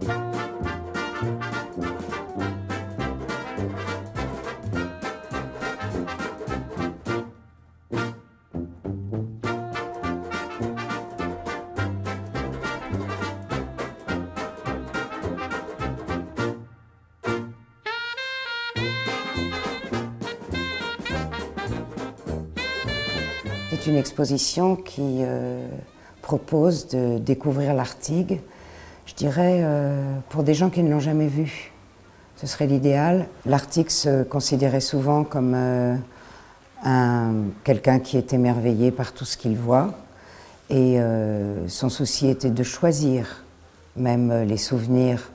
C'est une exposition qui propose de découvrir Lartigue, je dirais, pour des gens qui ne l'ont jamais vu. Ce serait l'idéal. Lartigue se considérait souvent comme quelqu'un qui est émerveillé par tout ce qu'il voit. Et son souci était de choisir même les souvenirs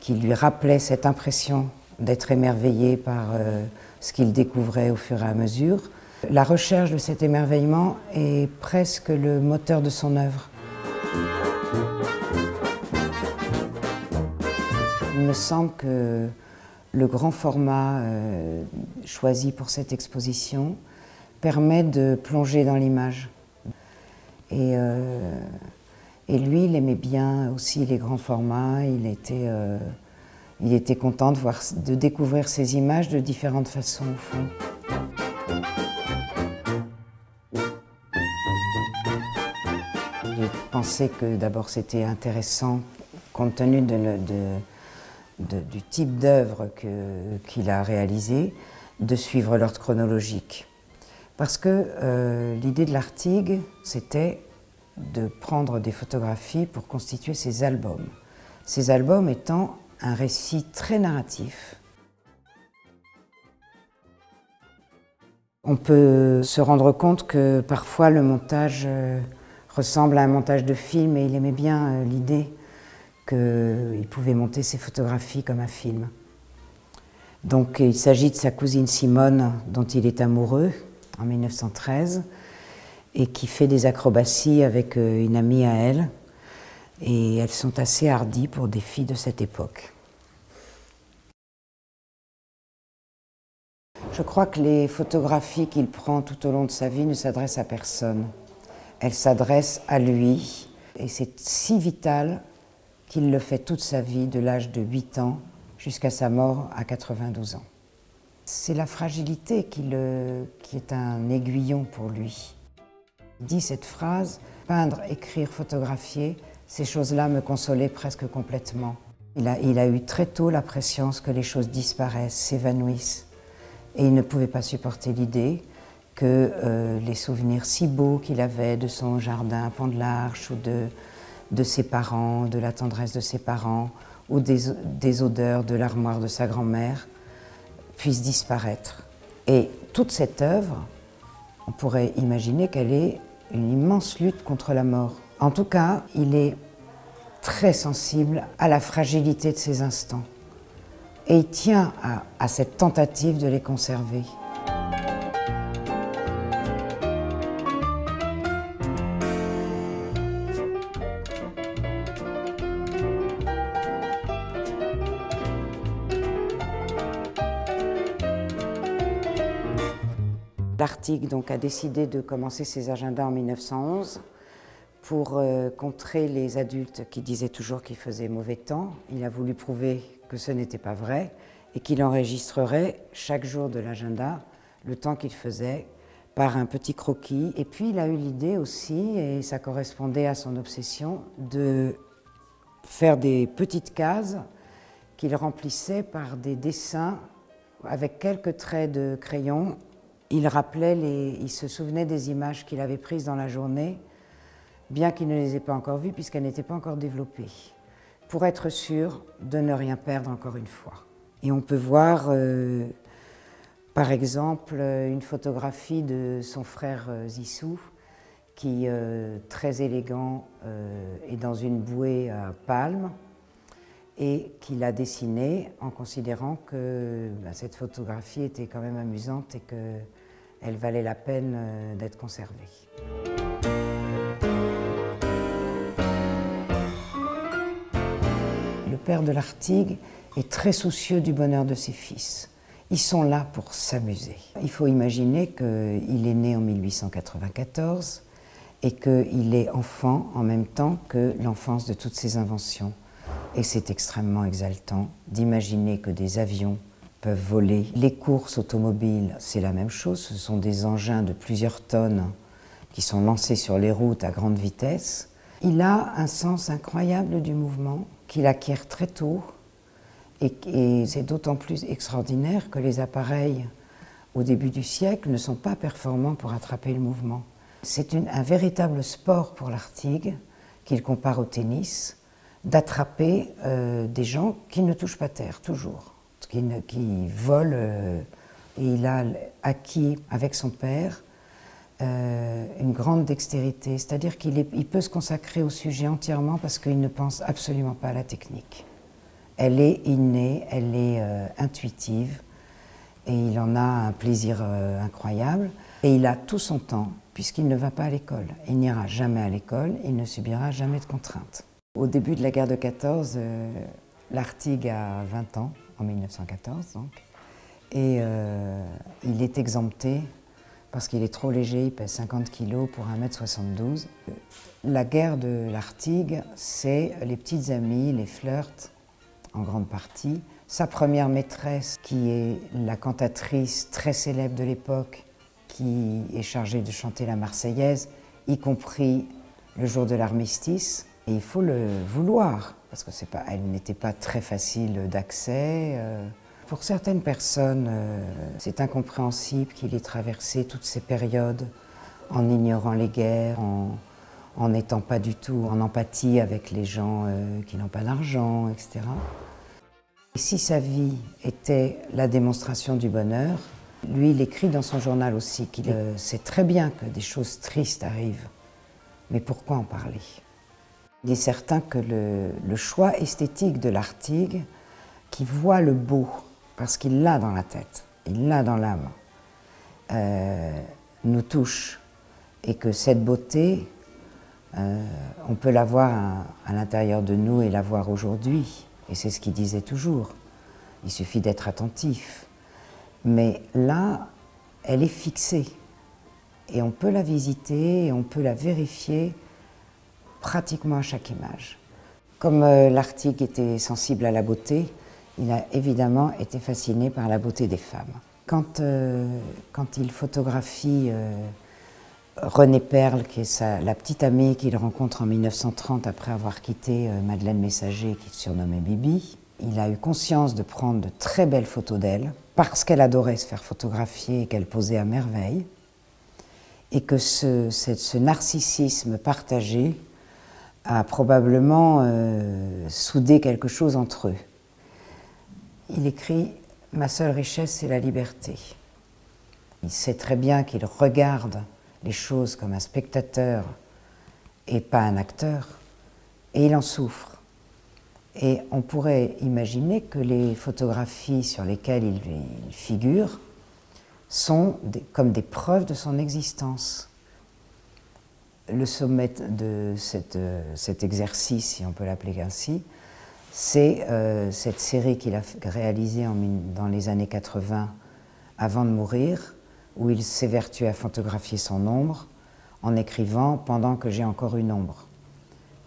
qui lui rappelaient cette impression d'être émerveillé par ce qu'il découvrait au fur et à mesure. La recherche de cet émerveillement est presque le moteur de son œuvre. Il me semble que le grand format choisi pour cette exposition permet de plonger dans l'image. Et lui, il aimait bien aussi les grands formats, il était content de découvrir ces images de différentes façons au fond. Je pensais que d'abord c'était intéressant, compte tenu du type d'œuvre qu'il a réalisé, de suivre l'ordre chronologique. Parce que l'idée de Lartigue, c'était de prendre des photographies pour constituer ses albums. Ces albums étant un récit très narratif. On peut se rendre compte que parfois le montage ressemble à un montage de film et il aimait bien l'idée qu'il pouvait monter ses photographies comme un film. Donc il s'agit de sa cousine Simone dont il est amoureux en 1913 et qui fait des acrobaties avec une amie à elle et elles sont assez hardies pour des filles de cette époque. Je crois que les photographies qu'il prend tout au long de sa vie ne s'adressent à personne. Elle s'adresse à lui et c'est si vital qu'il le fait toute sa vie, de l'âge de 8 ans jusqu'à sa mort à 92 ans. C'est la fragilité qui est un aiguillon pour lui. Il dit cette phrase, « Peindre, écrire, photographier, ces choses-là me consolaient presque complètement ». Il a eu très tôt la prescience que les choses disparaissent, s'évanouissent et il ne pouvait pas supporter l'idée que les souvenirs si beaux qu'il avait de son jardin à Pont-de-l'Arche ou de ses parents, de la tendresse de ses parents ou des odeurs de l'armoire de sa grand-mère puissent disparaître. Et toute cette œuvre, on pourrait imaginer qu'elle est une immense lutte contre la mort. En tout cas, il est très sensible à la fragilité de ces instants et il tient à cette tentative de les conserver. Lartigue donc a décidé de commencer ses agendas en 1911 pour contrer les adultes qui disaient toujours qu'il faisait mauvais temps. Il a voulu prouver que ce n'était pas vrai et qu'il enregistrerait chaque jour de l'agenda le temps qu'il faisait par un petit croquis. Et puis il a eu l'idée aussi, et ça correspondait à son obsession, de faire des petites cases qu'il remplissait par des dessins avec quelques traits de crayon. Il se souvenait des images qu'il avait prises dans la journée, bien qu'il ne les ait pas encore vues puisqu'elles n'étaient pas encore développées, pour être sûr de ne rien perdre encore une fois. Et on peut voir, par exemple, une photographie de son frère Zissou, qui, très élégant, est dans une bouée à palme, et qu'il a dessiné en considérant que cette photographie était quand même amusante et qu'elle valait la peine d'être conservée. Le père de Lartigue est très soucieux du bonheur de ses fils. Ils sont là pour s'amuser. Il faut imaginer qu'il est né en 1894 et qu'il est enfant en même temps que l'enfance de toutes ses inventions. Et c'est extrêmement exaltant d'imaginer que des avions peuvent voler. Les courses automobiles, c'est la même chose. Ce sont des engins de plusieurs tonnes qui sont lancés sur les routes à grande vitesse. Il a un sens incroyable du mouvement qu'il acquiert très tôt. Et c'est d'autant plus extraordinaire que les appareils, au début du siècle, ne sont pas performants pour attraper le mouvement. C'est un véritable sport pour Lartigue, qu'il compare au tennis, d'attraper des gens qui ne touchent pas terre, toujours, qui volent. Et il a acquis, avec son père, une grande dextérité, c'est-à-dire qu'il peut se consacrer au sujet entièrement parce qu'il ne pense absolument pas à la technique. Elle est innée, elle est intuitive, et il en a un plaisir incroyable. Et il a tout son temps, puisqu'il ne va pas à l'école. Il n'ira jamais à l'école, il ne subira jamais de contraintes. Au début de la guerre de 14, Lartigue a 20 ans, en 1914 donc, et il est exempté parce qu'il est trop léger, il pèse 50 kg pour 1m72. La guerre de Lartigue, c'est les petites amies, les flirts, en grande partie. Sa première maîtresse, qui est la cantatrice très célèbre de l'époque, qui est chargée de chanter la Marseillaise, y compris le jour de l'armistice. Et il faut le vouloir, parce que elle n'était pas très facile d'accès. Pour certaines personnes, c'est incompréhensible qu'il ait traversé toutes ces périodes en ignorant les guerres, en n'étant pas du tout en empathie avec les gens qui n'ont pas d'argent, etc. Et si sa vie était la démonstration du bonheur, lui, il écrit dans son journal aussi qu'il sait très bien que des choses tristes arrivent, mais pourquoi en parler? Il est certain que le choix esthétique de Lartigue, qui voit le beau, parce qu'il l'a dans la tête, il l'a dans l'âme, nous touche, et que cette beauté, on peut la voir à l'intérieur de nous et la voir aujourd'hui. Et c'est ce qu'il disait toujours, il suffit d'être attentif. Mais là, elle est fixée, et on peut la visiter, et on peut la vérifier pratiquement à chaque image. Comme Lartigue était sensible à la beauté, il a évidemment été fasciné par la beauté des femmes. Quand il photographie René Perle, qui est la petite amie qu'il rencontre en 1930 après avoir quitté Madeleine Messager, qui surnommait Bibi, il a eu conscience de prendre de très belles photos d'elle, parce qu'elle adorait se faire photographier et qu'elle posait à merveille, et que ce narcissisme partagé a probablement soudé quelque chose entre eux. Il écrit « Ma seule richesse, c'est la liberté ». Il sait très bien qu'il regarde les choses comme un spectateur et pas un acteur, et il en souffre. Et on pourrait imaginer que les photographies sur lesquelles il figure sont comme des preuves de son existence. Le sommet de cet exercice, si on peut l'appeler ainsi, c'est cette série qu'il a réalisée dans les années 80, avant de mourir, où il s'évertue à photographier son ombre en écrivant « Pendant que j'ai encore une ombre ».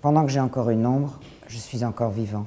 Pendant que j'ai encore une ombre, je suis encore vivant.